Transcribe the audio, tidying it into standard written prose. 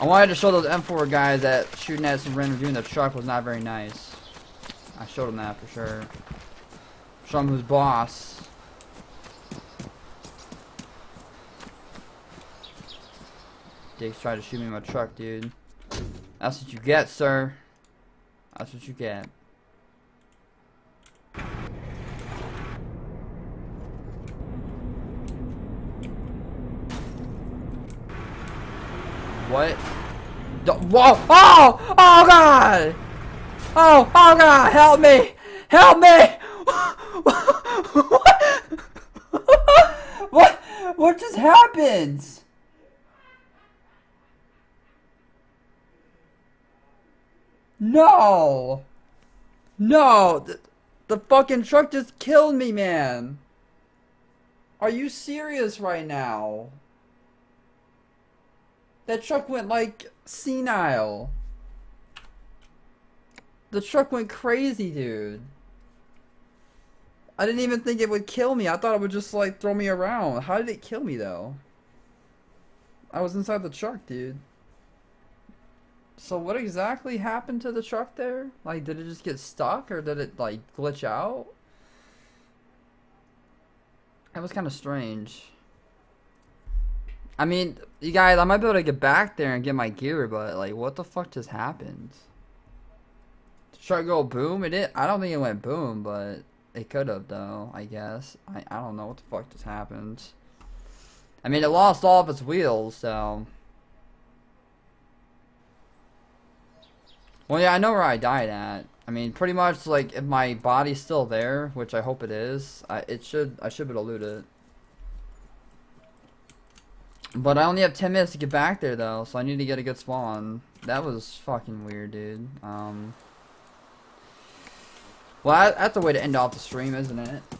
I wanted to show those M4 guys that shooting at some random dude in the truck was not very nice. I showed them that for sure. Showed them who's boss. Dick's tried to shoot me in my truck, dude. That's what you get, sir. That's what you get. What? Whoa! Oh! Oh God! Oh! Oh God! Help me! Help me! What? What? What just happened? No! No! The fucking truck just killed me, man. Are you serious right now? That truck went like senile. The truck went crazy, dude. I didn't even think it would kill me. I thought it would just like throw me around. How did it kill me though? I was inside the truck, dude. So what exactly happened to the truck there? Like, did it just get stuck or did it like glitch out? That was kind of strange. I mean, you guys, I might be able to get back there and get my gear, but like, what the fuck just happened? Did the truck go boom? It did. I don't think it went boom, but it could have though. I guess. I don't know what the fuck just happened. I mean, it lost all of its wheels, so. Well, yeah, I know where I died at. I mean, pretty much like if my body's still there, which I hope it is, I should be able to loot it. But I only have 10 minutes to get back there, though, so I need to get a good spawn. That was fucking weird, dude. Well, that's the way to end off the stream, isn't it?